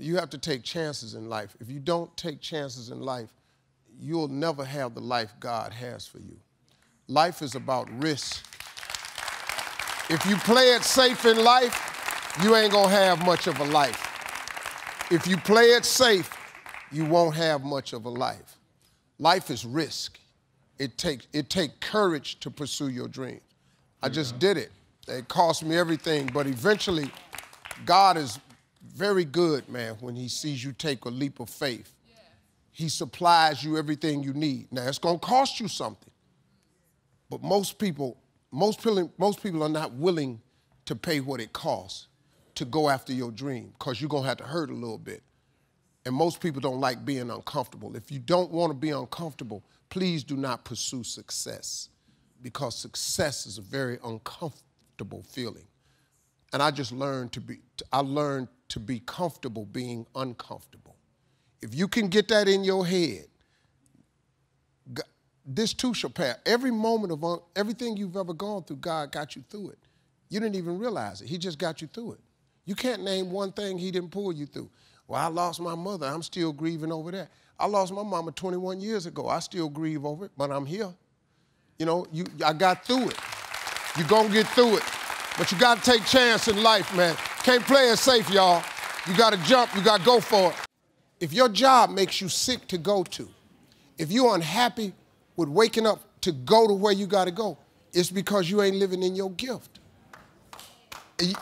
You have to take chances in life. If you don't take chances in life, you'll never have the life God has for you. Life is about risk. If you play it safe in life, you ain't gonna have much of a life. If you play it safe, you won't have much of a life. Life is risk. It takes courage to pursue your dream. I just did it. It cost me everything, but eventually, God is very good, man, when he sees you take a leap of faith. Yeah. He supplies you everything you need. Now, it's gonna cost you something, but most people are not willing to pay what it costs to go after your dream, because you're gonna have to hurt a little bit. And most people don't like being uncomfortable. If you don't wanna be uncomfortable, please do not pursue success, because success is a very uncomfortable feeling. And I just learned to be, comfortable being uncomfortable. If you can get that in your head, this too shall pass. Every moment of everything you've ever gone through, God got you through it. You didn't even realize it. He just got you through it. You can't name one thing he didn't pull you through. Well, I lost my mother. I'm still grieving over that. I lost my mama 21 years ago. I still grieve over it, but I'm here. You know, I got through it. You're gonna get through it. But you gotta take chance in life, man. Can't play it safe, y'all. You gotta jump, you gotta go for it. If your job makes you sick to go to, if you're unhappy with waking up to go to where you gotta go, it's because you ain't living in your gift.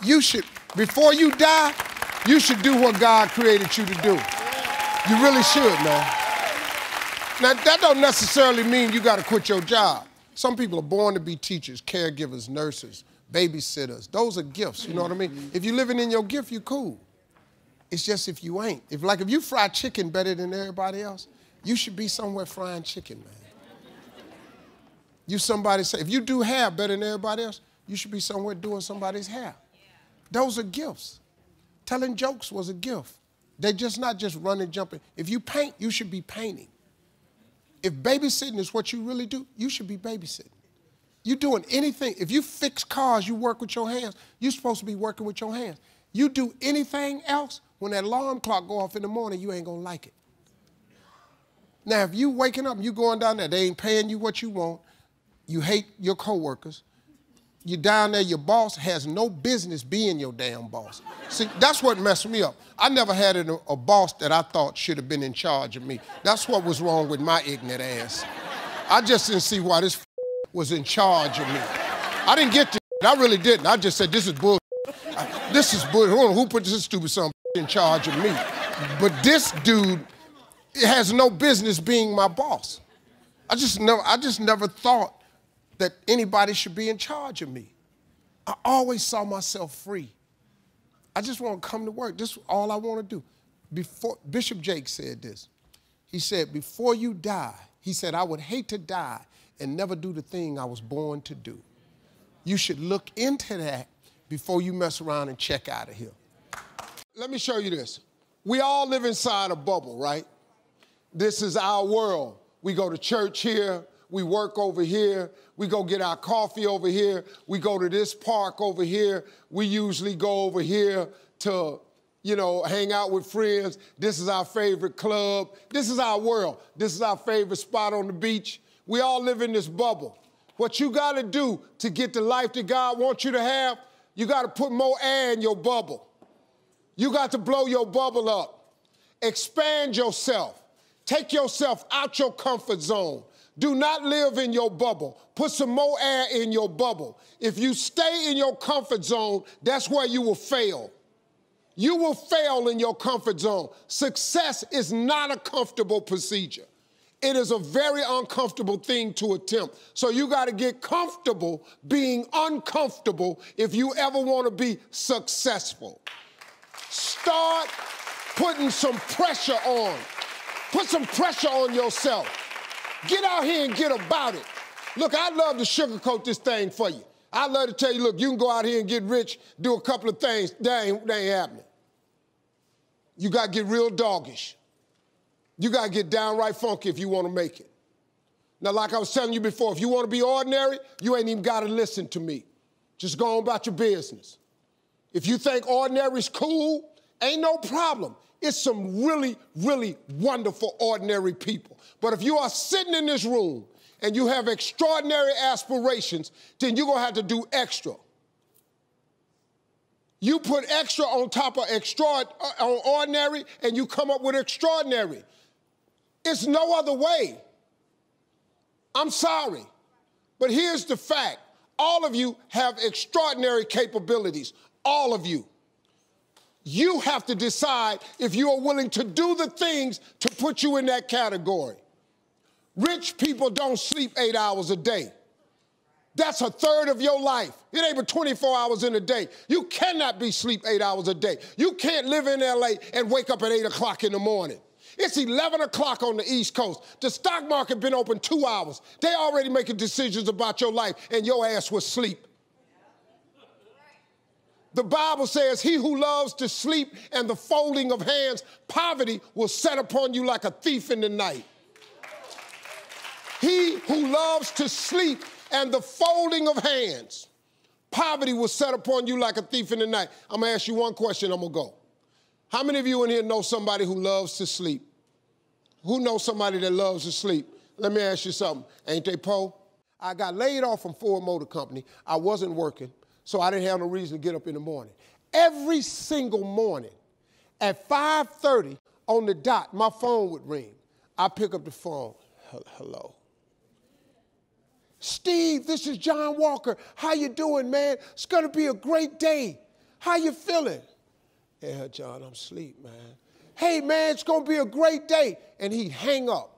You should, before you die, you should do what God created you to do. You really should, man. Now, that don't necessarily mean you gotta quit your job. Some people are born to be teachers, caregivers, nurses, babysitters. Those are gifts, you know what I mean? If you're living in your gift, you're cool. It's just if you ain't. If you fry chicken better than everybody else, you should be somewhere frying chicken, man. If you do hair better than everybody else, you should be somewhere doing somebody's hair. Those are gifts. Telling jokes was a gift. They're just not just running, jumping. If you paint, you should be painting. If babysitting is what you really do, you should be babysitting. You're doing anything. If you fix cars, you work with your hands. You're supposed to be working with your hands. You do anything else, when that alarm clock go off in the morning, you ain't gonna like it. Now, if you waking up and you going down there, they ain't paying you what you want, you hate your coworkers, you're down there, your boss has no business being your damn boss. See, that's what messed me up. I never had a boss that I thought should have been in charge of me. That's what was wrong with my ignorant ass. I just didn't see why this was in charge of me. I didn't get to it. I really didn't. I just said, this is bull. This is bull. Who put this stupid son in charge of me? But this dude has no business being my boss. I just never thought that anybody should be in charge of me. I always saw myself free. I just want to come to work. This is all I want to do. Before, Bishop Jake said this. He said, before you die, he said, I would hate to die and never do the thing I was born to do. You should look into that before you mess around and check out of here. Let me show you this. We all live inside a bubble, right? This is our world. We go to church here, we work over here, we go get our coffee over here, we go to this park over here, we usually go over here to, you know, hang out with friends. This is our favorite club. This is our world. This is our favorite spot on the beach. We all live in this bubble. What you gotta do to get the life that God wants you to have, you gotta put more air in your bubble. You got to blow your bubble up. Expand yourself. Take yourself out your comfort zone. Do not live in your bubble. Put some more air in your bubble. If you stay in your comfort zone, that's where you will fail. You will fail in your comfort zone. Success is not a comfortable procedure. It is a very uncomfortable thing to attempt. So you got to get comfortable being uncomfortable if you ever want to be successful. Start putting some pressure on. Put some pressure on yourself. Get out here and get about it. Look, I love to sugarcoat this thing for you. I love to tell you, look, you can go out here and get rich, do a couple of things. That ain't happening. You got to get real doggish. You got to get downright funky if you want to make it. Now, like I was telling you before, if you want to be ordinary, you ain't even got to listen to me. Just go on about your business. If you think ordinary's cool, ain't no problem. It's some really, really wonderful, ordinary people. But if you are sitting in this room and you have extraordinary aspirations, then you're going to have to do extra. You put extra on top of ordinary, and you come up with extraordinary. It's no other way. I'm sorry, but here's the fact. All of you have extraordinary capabilities, all of you. You have to decide if you are willing to do the things to put you in that category. Rich people don't sleep 8 hours a day. That's a third of your life. It ain't but 24 hours in a day. You cannot be sleep 8 hours a day. You can't live in LA and wake up at 8 o'clock in the morning. It's 11 o'clock on the East Coast. The stock market been open 2 hours. They already making decisions about your life and your ass was sleep. The Bible says, he who loves to sleep and the folding of hands, poverty will set upon you like a thief in the night. He who loves to sleep and the folding of hands, poverty will set upon you like a thief in the night. I'm gonna ask you one question, I'm gonna go. How many of you in here know somebody who loves to sleep? Who knows somebody that loves to sleep? Let me ask you something, ain't they po? I got laid off from Ford Motor Company. I wasn't working. So I didn't have no reason to get up in the morning. Every single morning at 5:30 on the dot, my phone would ring. I pick up the phone, hello. Steve, this is John Walker. How you doing, man? It's gonna be a great day. How you feeling? Yeah, John, I'm asleep, man. Hey, man, it's gonna be a great day. And he hang up.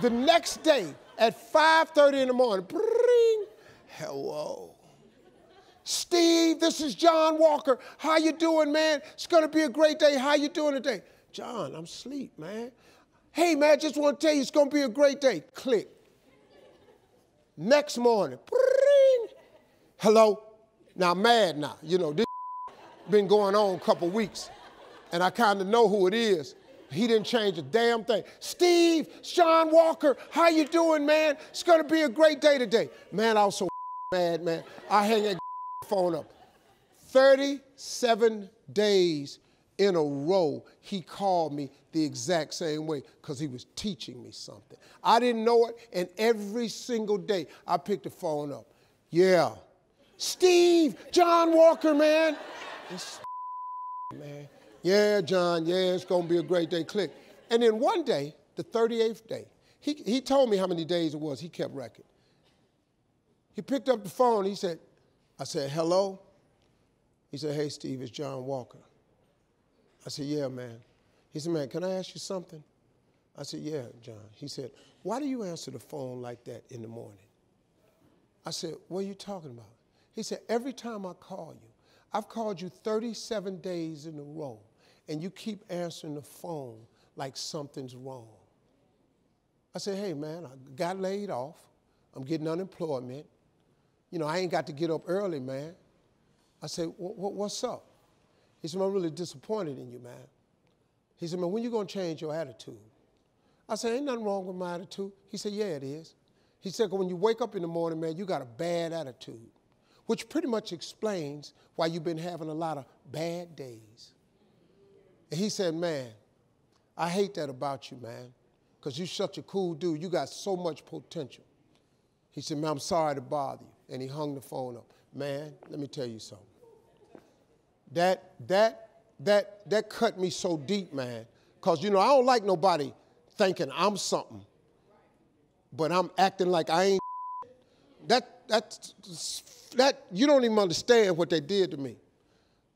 The next day at 5:30 in the morning, bring, hello. Steve, this is John Walker. How you doing, man? It's gonna be a great day. How you doing today? John, I'm asleep, man. Hey, man, just wanna tell you it's gonna be a great day. Click. Next morning, bring. Hello? Now, I'm mad now. You know, this been going on a couple weeks, and I kinda know who it is. He didn't change a damn thing. Steve, it's John Walker. How you doing, man? It's gonna be a great day today. Man, I was so mad, man. I hang that phone up. 37 days in a row, he called me the exact same way because he was teaching me something. I didn't know it, and every single day I picked the phone up. Yeah. Steve, John Walker, man. It's man. Yeah, John, yeah, it's gonna be a great day, click. And then one day, the 38th day, he told me how many days it was, he kept record. He picked up the phone, he said, I said, hello? He said, hey, Steve, it's John Walker. I said, yeah, man. He said, man, can I ask you something? I said, yeah, John. He said, why do you answer the phone like that in the morning? I said, what are you talking about? He said, every time I call you, I've called you 37 days in a row, and you keep answering the phone like something's wrong. I said, hey, man, I got laid off. I'm getting unemployment. You know, I ain't got to get up early, man. I said, what's up? He said, I'm really disappointed in you, man. He said, man, when you gonna change your attitude? I said, ain't nothing wrong with my attitude. He said, yeah, it is. He said, when you wake up in the morning, man, you got a bad attitude, which pretty much explains why you've been having a lot of bad days. And he said, man, I hate that about you, man, because you're such a cool dude. You got so much potential. He said, man, I'm sorry to bother you. And he hung the phone up. Man, let me tell you something. That cut me so deep, man. Because, you know, I don't like nobody thinking I'm something, but I'm acting like I ain't. You don't even understand what they did to me.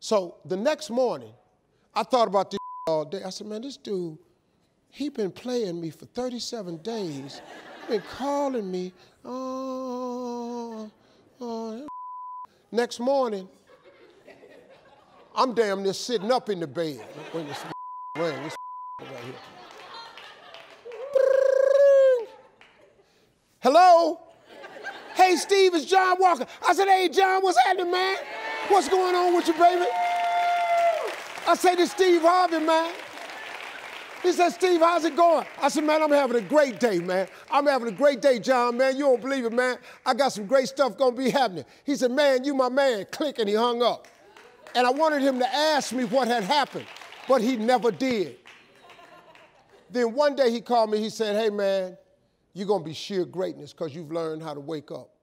So the next morning, I thought about this all day. I said, man, this dude, he been playing me for 37 days. He been calling me, Next morning, I'm damn near sitting up in the bed. When this ring, this right here. Hello? Hey, Steve, it's John Walker. I said, hey, John, what's happening, man? What's going on with you, baby? I said, it's Steve Harvey, man. He said, Steve, how's it going? I said, man, I'm having a great day, man. I'm having a great day, John, man. You don't believe it, man. I got some great stuff gonna be happening. He said, man, you my man. Click, and he hung up. And I wanted him to ask me what had happened. but he never did. Then one day he called me, he said, hey man, you're gonna be sheer greatness because you've learned how to wake up.